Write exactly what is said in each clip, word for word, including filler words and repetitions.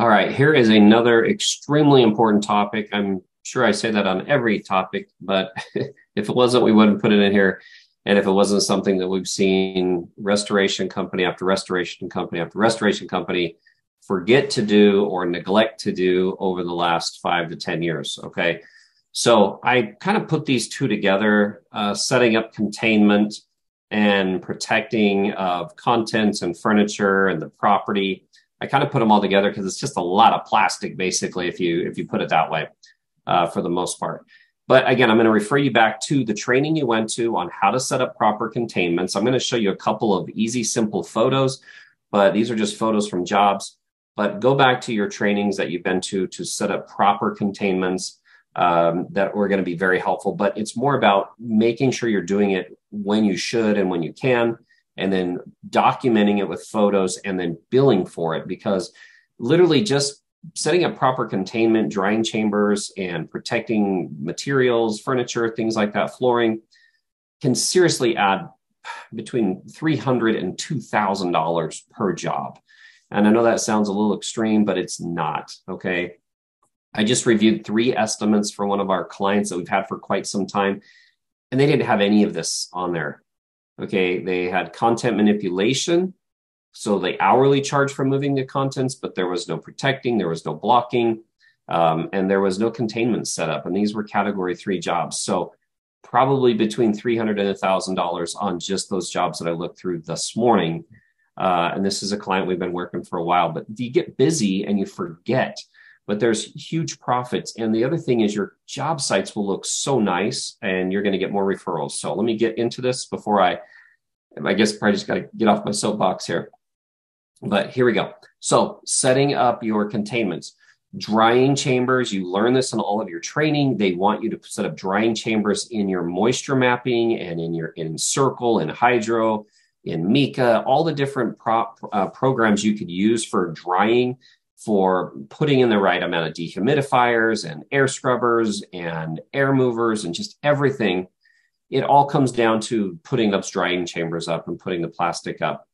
All right, here is another extremely important topic. I'm sure I say that on every topic, but if it wasn't, we wouldn't put it in here. And if it wasn't something that we've seen restoration company after restoration company after restoration company forget to do or neglect to do over the last five to ten years, okay? So I kind of put these two together, uh, setting up containment and protecting of contents and furniture and the property. I kind of put them all together because it's just a lot of plastic, basically, if you if you put it that way, uh, for the most part. But again, I'm going to refer you back to the training you went to on how to set up proper containments. I'm going to show you a couple of easy, simple photos, but these are just photos from jobs. But go back to your trainings that you've been to to set up proper containments um, that are going to be very helpful. But it's more about making sure you're doing it when you should and when you can, and then documenting it with photos and then billing for it, because literally just setting up proper containment, drying chambers and protecting materials, furniture, things like that, flooring, can seriously add between three hundred dollars and two thousand dollars per job. And I know that sounds a little extreme, but it's not, okay? I just reviewed three estimates for one of our clients that we've had for quite some time, and they didn't have any of this on there. Okay, they had content manipulation, so they hourly charged for moving the contents, but there was no protecting, there was no blocking, um, and there was no containment set up. And these were category three jobs. So probably between three hundred dollars and one thousand dollars on just those jobs that I looked through this morning. Uh, and this is a client we've been working for a while, but you get busy and you forget, but there's huge profits. And the other thing is your job sites will look so nice and you're going to get more referrals. So let me get into this before I, I guess probably just got to get off my soapbox here, but here we go. So setting up your containments, drying chambers, you learn this in all of your training. They want you to set up drying chambers in your moisture mapping and in your Encircle and Hydro, in Mika, all the different prop uh, programs you could use for drying, for putting in the right amount of dehumidifiers and air scrubbers and air movers and just everything. It all comes down to putting those drying chambers up and putting the plastic up.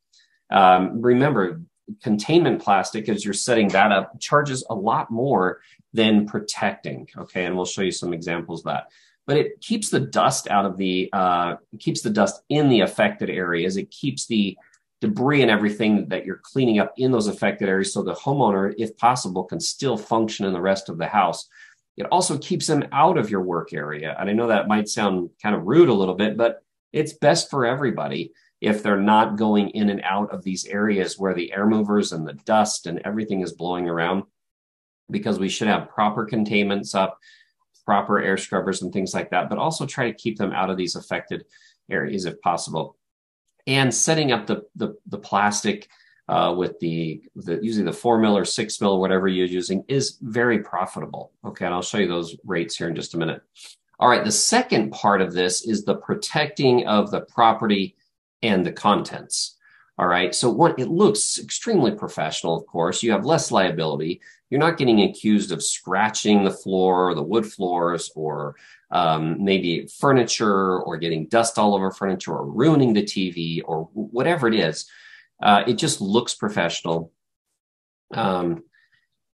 Um, remember, containment plastic, as you're setting that up, charges a lot more than protecting, okay? And we'll show you some examples of that. But it keeps the dust out of the, uh, it keeps the dust in the affected areas. It keeps the debris and everything that you're cleaning up in those affected areas, so the homeowner, if possible, can still function in the rest of the house. It also keeps them out of your work area. And I know that might sound kind of rude a little bit, but it's best for everybody if they're not going in and out of these areas where the air movers and the dust and everything is blowing around, because we should have proper containments up, proper air scrubbers and things like that, but also try to keep them out of these affected areas if possible. And setting up the, the, the plastic uh, with the, the using the four mil or six mil, whatever you're using, is very profitable. Okay, and I'll show you those rates here in just a minute. All right, the second part of this is the protecting of the property and the contents. All right, so what it looks extremely professional, of course. You have less liability. You're not getting accused of scratching the floor or the wood floors, or um, maybe furniture, or getting dust all over furniture, or ruining the T V, or whatever it is. Uh, it just looks professional. Um,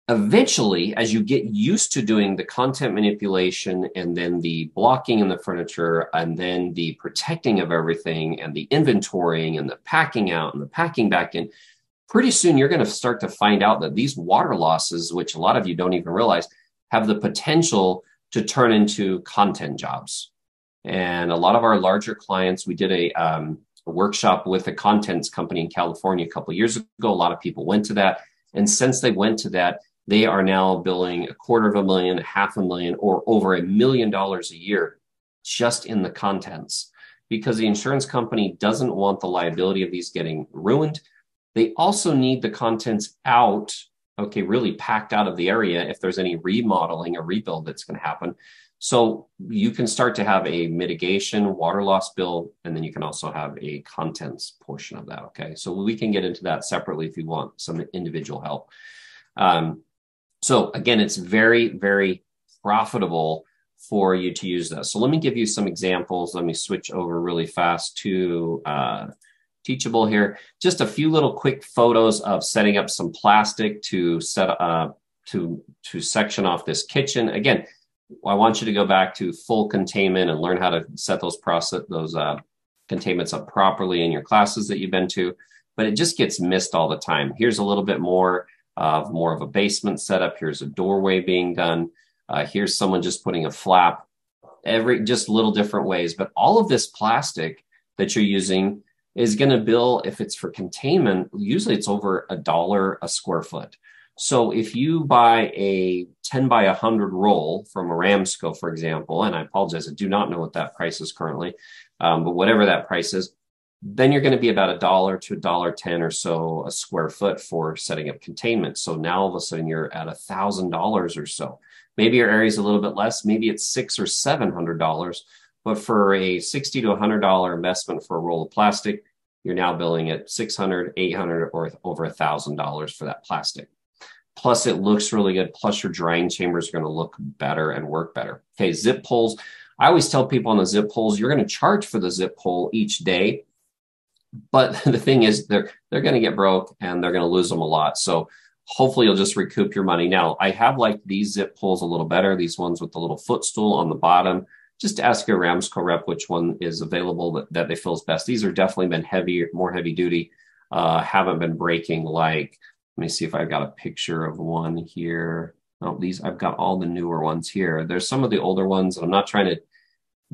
eventually, as you get used to doing the content manipulation and then the blocking in the furniture and then the protecting of everything and the inventorying and the packing out and the packing back in, pretty soon you're going to start to find out that these water losses, which a lot of you don't even realize, have the potential to turn into content jobs. And a lot of our larger clients, we did a, um, a workshop with a contents company in California a couple of years ago. A lot of people went to that. And since they went to that, they are now billing a quarter of a million, half a million, or over a million dollars a year just in the contents, because the insurance company doesn't want the liability of these getting ruined. They also need the contents out, okay, really packed out of the area if there's any remodeling or rebuild that's going to happen. So you can start to have a mitigation water loss bill, and then you can also have a contents portion of that, okay? So we can get into that separately if you want some individual help. Um, so again, it's very, very profitable for you to use this. So let me give you some examples. Let me switch over really fast to... Uh, Teachable here, just a few little quick photos of setting up some plastic to set uh, to to section off this kitchen. Again, I want you to go back to full containment and learn how to set those process those uh, containments up properly in your classes that you've been to. But it just gets missed all the time. Here's a little bit more of uh, more of a basement setup. Here's a doorway being done. Uh, here's someone just putting a flap. Every just little different ways, but all of this plastic that you're using is going to bill, if it's for containment, usually it's over a dollar a square foot. So if you buy a ten by one hundred roll from Aramsco, for example, and I apologize, I do not know what that price is currently, um, but whatever that price is, then you're going to be about a dollar to a dollar ten or so a square foot for setting up containment. So now all of a sudden you're at a thousand dollars or so. Maybe your area is a little bit less. Maybe it's six or seven hundred dollars. But for a sixty to a hundred dollar investment for a roll of plastic, you're now billing at six hundred, eight hundred, or over a thousand dollars for that plastic. Plus, it looks really good. Plus, your drying chambers are going to look better and work better. Okay, zip poles. I always tell people on the zip poles, you're going to charge for the zip pole each day. But the thing is, they're they're going to get broke and they're going to lose them a lot. So hopefully you'll just recoup your money. Now, I have liked these zip poles a little better, these ones with the little footstool on the bottom. Just ask your Ramsco rep which one is available that, that they feel is best. These are definitely been heavier, more heavy duty, uh, haven't been breaking like, let me see if I've got a picture of one here. Oh, these, I've got all the newer ones here. There's some of the older ones. I'm not trying to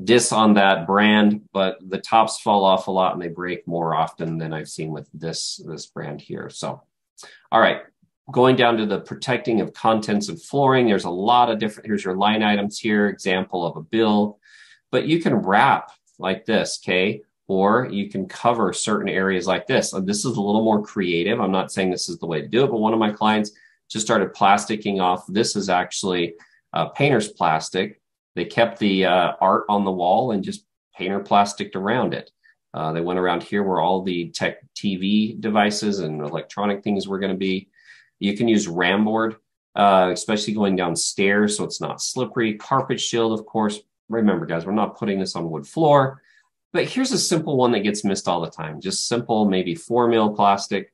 diss on that brand, but the tops fall off a lot and they break more often than I've seen with this this brand here. So, all right, going down to the protecting of contents of flooring. There's a lot of different, here's your line items here, example of a bill, but you can wrap like this, okay? Or you can cover certain areas like this. And this is a little more creative. I'm not saying this is the way to do it, but one of my clients just started plasticking off. This is actually uh, painter's plastic. They kept the uh, art on the wall and just painter plasticed around it. Uh, they went around here where all the tech T V devices and electronic things were going to be. You can use ramboard, uh, especially going downstairs so it's not slippery. Carpet shield, of course. Remember, guys, we're not putting this on wood floor. But here's a simple one that gets missed all the time. Just simple, maybe four mil plastic,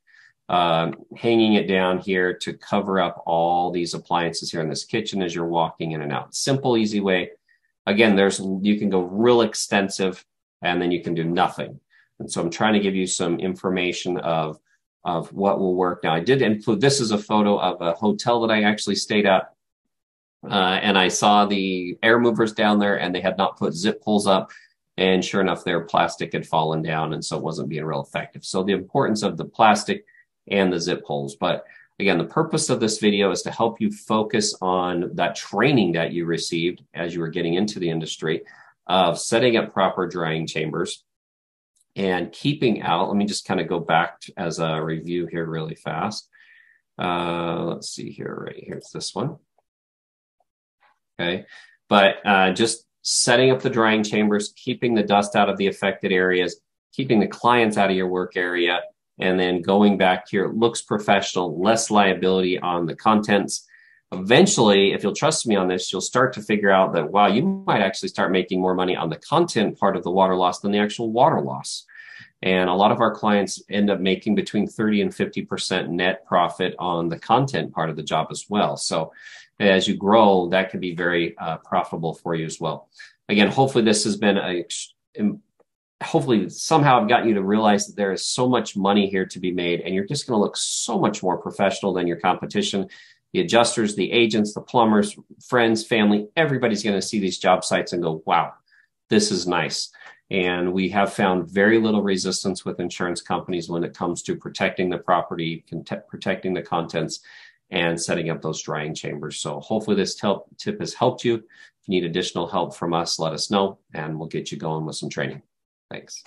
uh, hanging it down here to cover up all these appliances here in this kitchen as you're walking in and out. Simple, easy way. Again, there's you can go real extensive and then you can do nothing. And so I'm trying to give you some information of, of what will work. Now I did include, this is a photo of a hotel that I actually stayed at. Uh, and I saw the air movers down there and they had not put zip poles up. And sure enough, their plastic had fallen down and so it wasn't being real effective. So the importance of the plastic and the zip poles. But again, the purpose of this video is to help you focus on that training that you received as you were getting into the industry of setting up proper drying chambers and keeping out. Let me just kind of go back to, as a review here really fast. Uh, let's see here, right here's this one. Okay, but uh, just setting up the drying chambers, keeping the dust out of the affected areas, keeping the clients out of your work area, and then going back here, it looks professional, less liability on the contents. Eventually, if you'll trust me on this, you'll start to figure out that, wow, you might actually start making more money on the content part of the water loss than the actual water loss. And a lot of our clients end up making between thirty and fifty percent net profit on the content part of the job as well. So as you grow, that can be very uh, profitable for you as well. Again, hopefully this has been a, hopefully somehow I've gotten you to realize that there is so much money here to be made and you're just going to look so much more professional than your competition. The adjusters, the agents, the plumbers, friends, family, everybody's going to see these job sites and go, wow, this is nice. And we have found very little resistance with insurance companies when it comes to protecting the property, protecting the contents, and setting up those drying chambers. So hopefully this tip has helped you. If you need additional help from us, let us know, and we'll get you going with some training. Thanks.